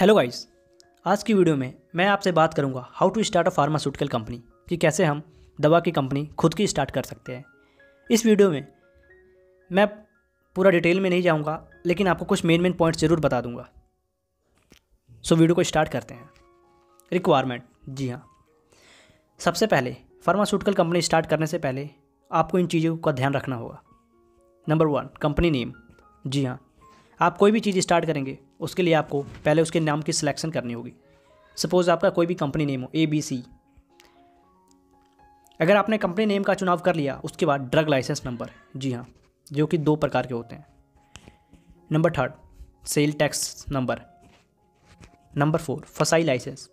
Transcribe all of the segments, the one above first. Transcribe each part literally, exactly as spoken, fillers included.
Hello guys, आज की video में मैं आपसे बात करूंगा how to start a pharmaceutical company, कि कैसे हम दवा की कंपनी खुद की स्टार्ट कर सकते हैं। इस वीडियो में मैं पूरा डिटेल में नहीं जाऊंगा, लेकिन आपको कुछ मेन मेन पॉइंट्स ज़रूर बता दूंगा। सो वीडियो को स्टार्ट करते हैं। रिक्वायरमेंट, जी हाँ, सबसे पहले फार्मास्यूटिकल कंपनी स्टार्ट करने से पहले आपको इन चीज़ों का ध्यान रखना होगा। Number one, company name. जी हाँ, आप कोई भी चीज़ स्टार्ट करेंगे उसके लिए आपको पहले उसके नाम की सिलेक्शन करनी होगी। सपोज़ आपका कोई भी कंपनी नेम हो, ए बी सी। अगर आपने कंपनी नेम का चुनाव कर लिया, उसके बाद ड्रग लाइसेंस नंबर, जी हाँ, जो कि दो प्रकार के होते हैं। Number third, sale tax number. Number four, FSSAI license.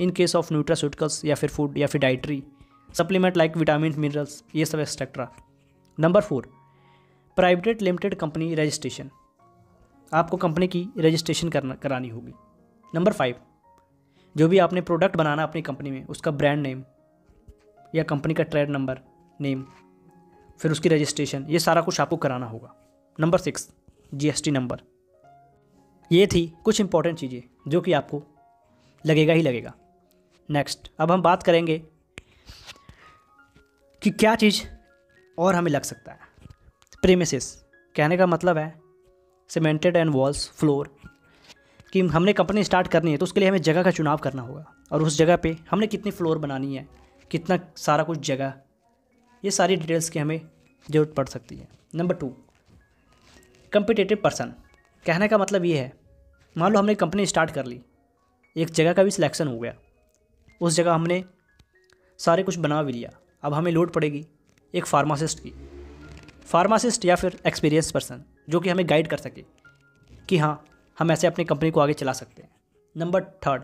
In case of nutraceuticals या फिर फूड या फिर dietary supplement like vitamin, minerals, ये सब extra. Number four, private limited company registration. आपको कंपनी की रजिस्ट्रेशन करना करानी होगी। नंबर फाइव, जो भी आपने प्रोडक्ट बनाना अपनी कंपनी में, उसका ब्रांड नेम या कंपनी का ट्रेड नंबर नेम, फिर उसकी रजिस्ट्रेशन, ये सारा कुछ आपको कराना होगा। Number six, GST number. ये थी कुछ इंपॉर्टेंट चीज़ें जो कि आपको लगेगा ही लगेगा। नेक्स्ट, अब हम बात करेंगे कि क्या चीज़ और हमें लग सकता है। प्रीमिसेस, कहने का मतलब है सीमेंटेड एंड वॉल्स, फ्लोर, कि हमने कंपनी स्टार्ट करनी है तो उसके लिए हमें जगह का चुनाव करना होगा, और उस जगह पे हमने कितनी फ्लोर बनानी है, कितना सारा कुछ जगह, ये सारी डिटेल्स की हमें ज़रूरत पड़ सकती है। Number two, competitive person. कहने का मतलब ये है, मान लो हमने कंपनी स्टार्ट कर ली, एक जगह का भी सिलेक्शन हो गया, उस जगह हमने सारे कुछ बना भी लिया, अब हमें लोड पड़ेगी एक फार्मासिस्ट की, फार्मासिस्ट या फिर एक्सपीरियंस पर्सन जो कि हमें गाइड कर सके कि हाँ, हम ऐसे अपनी कंपनी को आगे चला सकते हैं। Number third,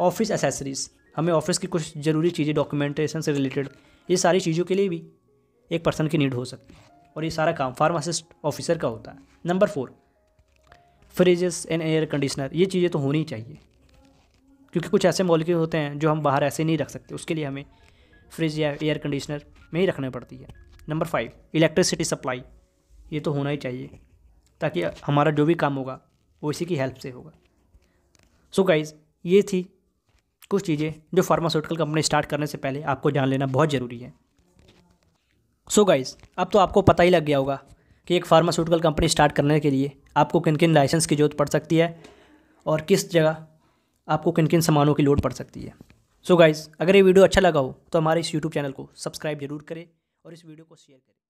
office accessories. हमें ऑफिस की कुछ ज़रूरी चीज़ें, डॉक्यूमेंटेशन से रिलेटेड, ये सारी चीज़ों के लिए भी एक पर्सन की नीड हो सकती है, और ये सारा काम फार्मासिस्ट ऑफिसर का होता है। Number four, fridges and air conditioner. ये चीज़ें तो होनी चाहिए, क्योंकि कुछ ऐसे मॉलिक्यूल होते हैं जो हम बाहर ऐसे नहीं रख सकते, उसके लिए हमें फ्रिज या एयर कंडीशनर में ही रखनी पड़ती है। Number five, electricity supply. ये तो होना ही चाहिए, ताकि हमारा जो भी काम होगा वो इसी की हेल्प से होगा। सो गाइज़, ये थी कुछ चीज़ें जो फार्मास्यूटिकल कंपनी स्टार्ट करने से पहले आपको जान लेना बहुत ज़रूरी है। सो गाइज़, अब तो आपको पता ही लग गया होगा कि एक फार्मास्यूटिकल कंपनी स्टार्ट करने के लिए आपको किन किन लाइसेंस की ज़रूरत पड़ सकती है, और किस जगह आपको किन किन सामानों की लोड पड़ सकती है। सो गाइज़, अगर ये वीडियो अच्छा लगा हो तो हमारे इस यूट्यूब चैनल को सब्सक्राइब जरूर करें और इस वीडियो को शेयर करें।